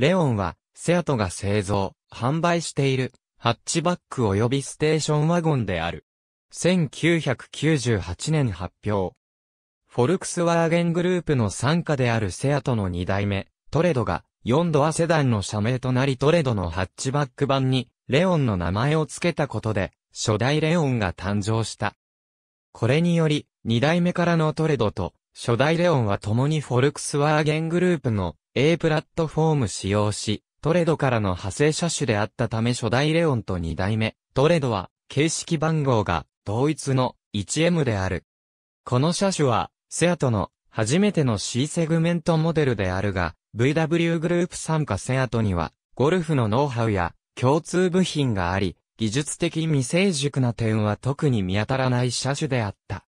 レオンは、セアトが製造、販売している、ハッチバック及びステーションワゴンである。1998年発表。フォルクスワーゲングループの傘下であるセアトの2代目、トレドが、4ドアセダンの社名となりトレドのハッチバック版に、レオンの名前を付けたことで、初代レオンが誕生した。これにより、2代目からのトレドと、初代レオンは共にフォルクスワーゲングループの A プラットフォーム使用し、トレドからの派生車種であったため初代レオンと2代目、トレドは、形式番号が、同一の 1M である。この車種は、セアトの、初めての C セグメントモデルであるが、VW グループ傘下セアトには、ゴルフのノウハウや、共通部品があり、技術的未成熟な点は特に見当たらない車種であった。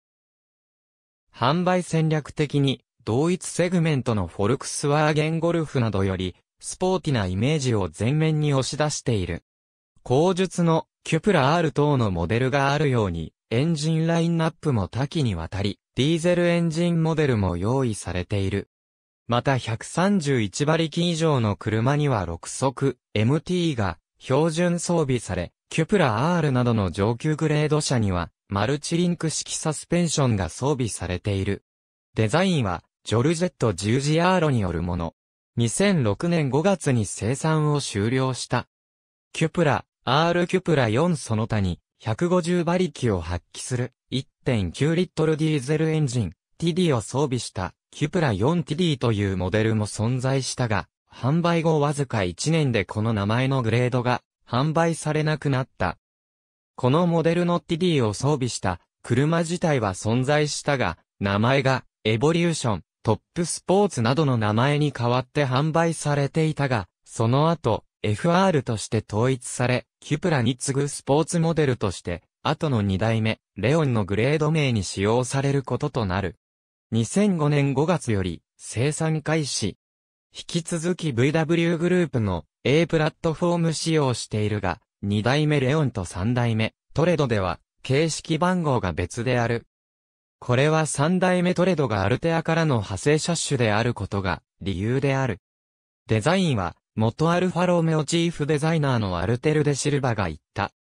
販売戦略的に、同一セグメントのフォルクスワーゲンゴルフなどより、スポーティなイメージを前面に押し出している。後述のキュプラ R 等のモデルがあるように、エンジンラインナップも多岐にわたり、ディーゼルエンジンモデルも用意されている。また131馬力以上の車には6速 MT が標準装備され、キュプラ R などの上級グレード車にはマルチリンク式サスペンションが装備されている。デザインはジョルジェット10ジアーロによるもの。2006年5月に生産を終了した。キュプラ R キュプラ4その他に150馬力を発揮する 1.9 リットルディーゼルエンジン TD を装備したキュプラ 4TD というモデルも存在したが、販売後わずか1年でこの名前のグレードが販売されなくなった。このモデルの TD を装備した車自体は存在したが、名前がエボリューション、トップスポーツなどの名前に変わって販売されていたが、その後 FR として統一され、キュプラに次ぐスポーツモデルとして、後の2代目、レオンのグレード名に使用されることとなる。2005年5月より生産開始。引き続き VW グループの A プラットフォーム使用しているが、2代目レオンと3代目トレドでは形式番号が別である。これは3代目トレドがアルテアからの派生車種であることが理由である。デザインは元アルファロメオチーフデザイナーのアルテル・デシルバが言った。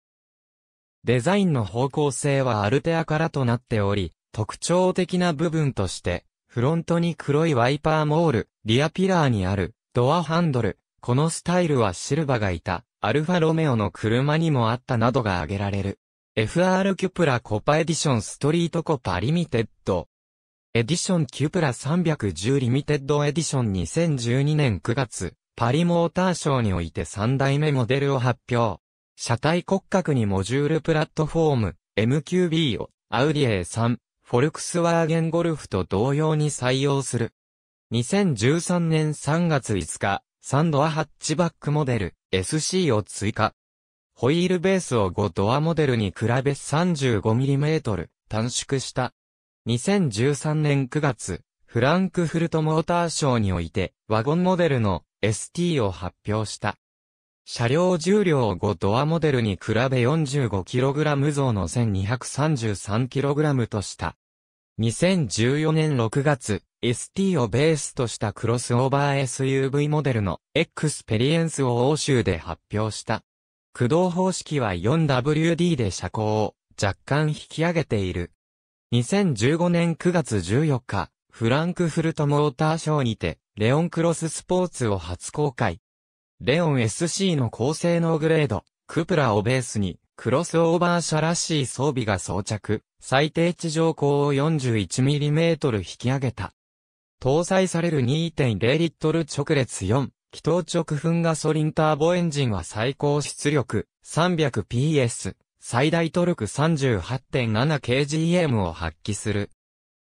デザインの方向性はアルテアからとなっており、特徴的な部分として、フロントに黒いワイパーモール、リアピラーにある、ドアハンドル、このスタイルはシルバがいた、アルファロメオの車にもあったなどが挙げられる。FR キュプラコパエディションストリートコパリミテッド。エディションキュプラ310リミテッドエディション2012年9月、パリモーターショーにおいて3代目モデルを発表。車体骨格にモジュールプラットフォーム、MQB を、アウディ A3。フォルクスワーゲンゴルフと同様に採用する。2013年3月5日、3ドアハッチバックモデル、SC を追加。ホイールベースを5ドアモデルに比べ 35mm 短縮した。2013年9月、フランクフルトモーターショーにおいて、ワゴンモデルの ST を発表した。車両重量を5ドアモデルに比べ 45kg 増の 1233kg とした。2014年6月、ST をベースとしたクロスオーバー SUV モデルのエクスペリエンスを欧州で発表した。駆動方式は 4WD で車高を若干引き上げている。2015年9月14日、フランクフルトモーターショーにて、レオンクロススポーツを初公開。レオン SC の高性能グレード、クプラをベースに、クロスオーバー車らしい装備が装着、最低地上高を 41mm 引き上げた。搭載される 2.0 リットル直列4、気筒直噴ガソリンターボエンジンは最高出力 300PS、最大トルク 38.7kgm を発揮する。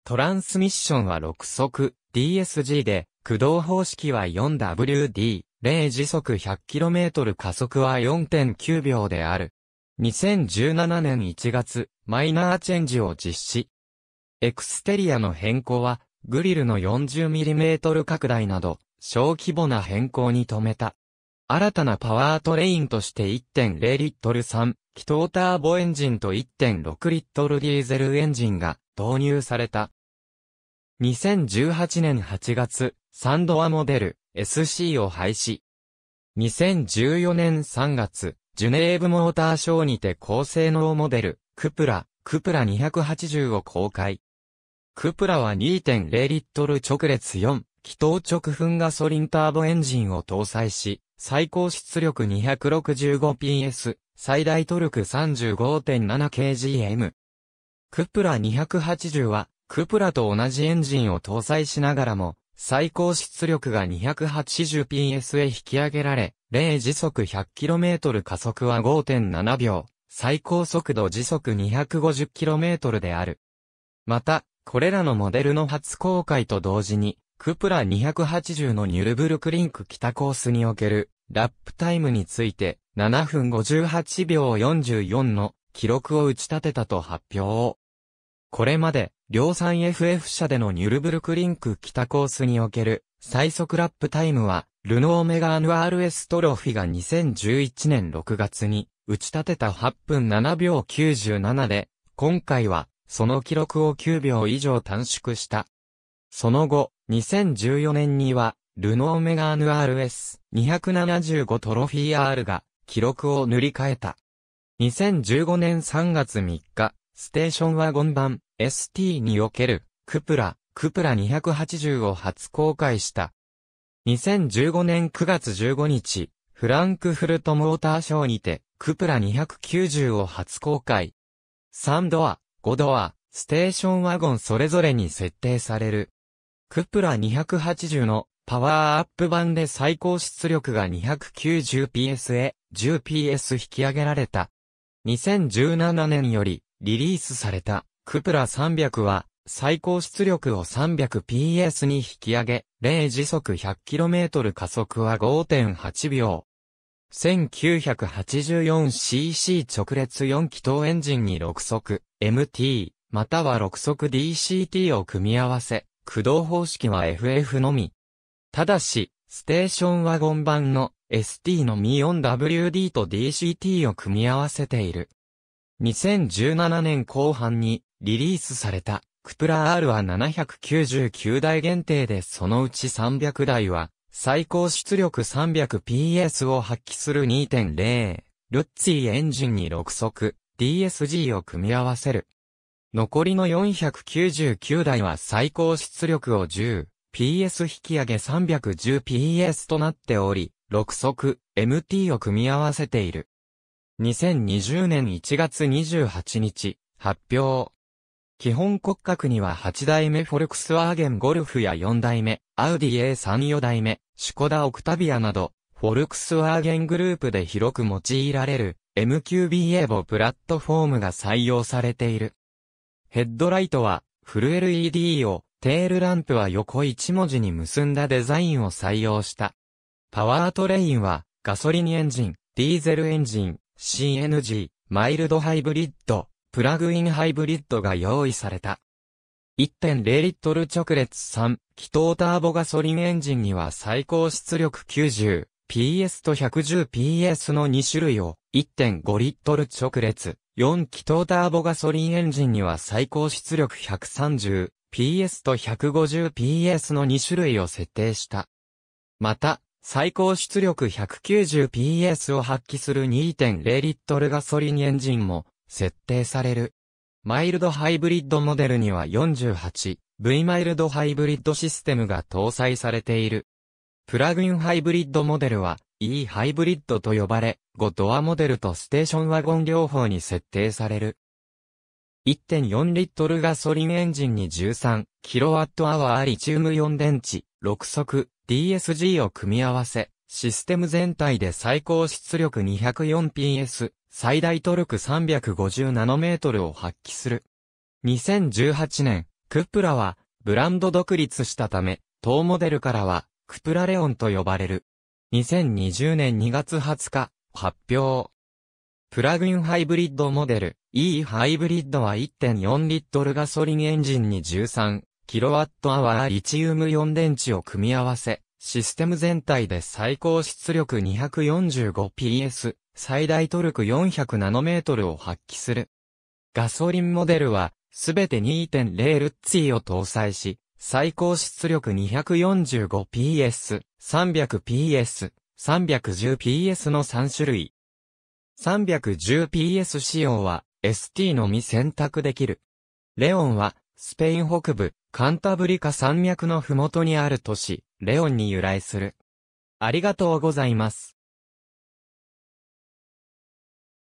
トランスミッションは6速 DSG で、駆動方式は 4WD。0時速 100km 加速は 4.9 秒である。2017年1月、マイナーチェンジを実施。エクステリアの変更は、グリルの 40mm 拡大など、小規模な変更に留めた。新たなパワートレインとして 1.0 リットル3、気筒ターボエンジンと 1.6 リットルディーゼルエンジンが導入された。2018年8月、3ドアモデル。SC を廃止。2014年3月、ジュネーブモーターショーにて高性能モデル、クプラ280を公開。クプラは 2.0 リットル直列4、気筒直噴ガソリンターボエンジンを搭載し、最高出力 265PS、最大トルク 35.7kgm。クプラ280は、クプラと同じエンジンを搭載しながらも、最高出力が 280PS へ引き上げられ、0時速 100km 加速は 5.7 秒、最高速度時速 250km である。また、これらのモデルの初公開と同時に、クプラ280のニュルブルクリンク北コースにおける、ラップタイムについて、7分58秒44の記録を打ち立てたと発表。これまで、量産 FF 車でのニュルブルクリンク北コースにおける最速ラップタイムは、ルノーメガーヌ RS トロフィが2011年6月に打ち立てた8分7秒97で、今回はその記録を9秒以上短縮した。その後、2014年には、ルノーメガーヌ RS275 トロフィー R が記録を塗り替えた。2015年3月3日、ステーションワゴン版 ST におけるクプラ280を初公開した。2015年9月15日、フランクフルトモーターショーにてクプラ290を初公開。3ドア、5ドア、ステーションワゴンそれぞれに設定される。クプラ280のパワーアップ版で最高出力が 290PS へ 10PS 引き上げられた。2017年よりリリースされたクプラ300は最高出力を 300PS に引き上げ、0時速 100km 加速は 5.8 秒。1984cc 直列4気筒エンジンに6速 MT または6速 DCT を組み合わせ、駆動方式は FF のみ。ただし、ステーションワゴン版の ST のみ 4WD と DCT を組み合わせている。2017年後半にリリースされたクプラ R は799台限定でそのうち300台は最高出力 300PS を発揮する 2.0 ルッツィエンジンに6速 DSG を組み合わせる。残りの499台は最高出力を 10PS 引き上げ 310PS となっており、6速 MT を組み合わせている。2020年1月28日、発表。基本骨格には8代目フォルクスワーゲンゴルフや4代目、アウディ A3 4代目、シュコダオクタビアなど、フォルクスワーゲングループで広く用いられる、MQB エボプラットフォームが採用されている。ヘッドライトは、フル LED を、テールランプは横一文字に結んだデザインを採用した。パワートレインは、ガソリンエンジン、ディーゼルエンジン、CNG、マイルドハイブリッド、プラグインハイブリッドが用意された。1.0 リットル直列3、気筒ターボガソリンエンジンには最高出力 90PS と 110PS の2種類を、1.5 リットル直列4、気筒ターボガソリンエンジンには最高出力 130PS と 150PS の2種類を設定した。また、最高出力 190PS を発揮する 2.0 リットルガソリンエンジンも設定される。マイルドハイブリッドモデルには 48V マイルドハイブリッドシステムが搭載されている。プラグインハイブリッドモデルは E ハイブリッドと呼ばれ、5ドアモデルとステーションワゴン両方に設定される。1.4 リットルガソリンエンジンに 13kWh リチウム4電池、6速。DSG を組み合わせ、システム全体で最高出力 204PS、最大トルク 350Nm を発揮する。2018年、クプラは、ブランド独立したため、当モデルからは、クプラレオンと呼ばれる。2020年2月20日、発表。プラグインハイブリッドモデル、E ハイブリッドは 1.4 リットルガソリンエンジンに13kWh リチウム4電池を組み合わせ、システム全体で最高出力 245PS、最大トルク 400Nm を発揮する。ガソリンモデルは、すべて 2.0 ルッツィを搭載し、最高出力 245PS、300PS、310PS の3種類。310PS 仕様は ST のみ選択できる。レオンはスペイン北部カンタブリカ山脈のふもとにある都市レオンに由来する。ありがとうございます。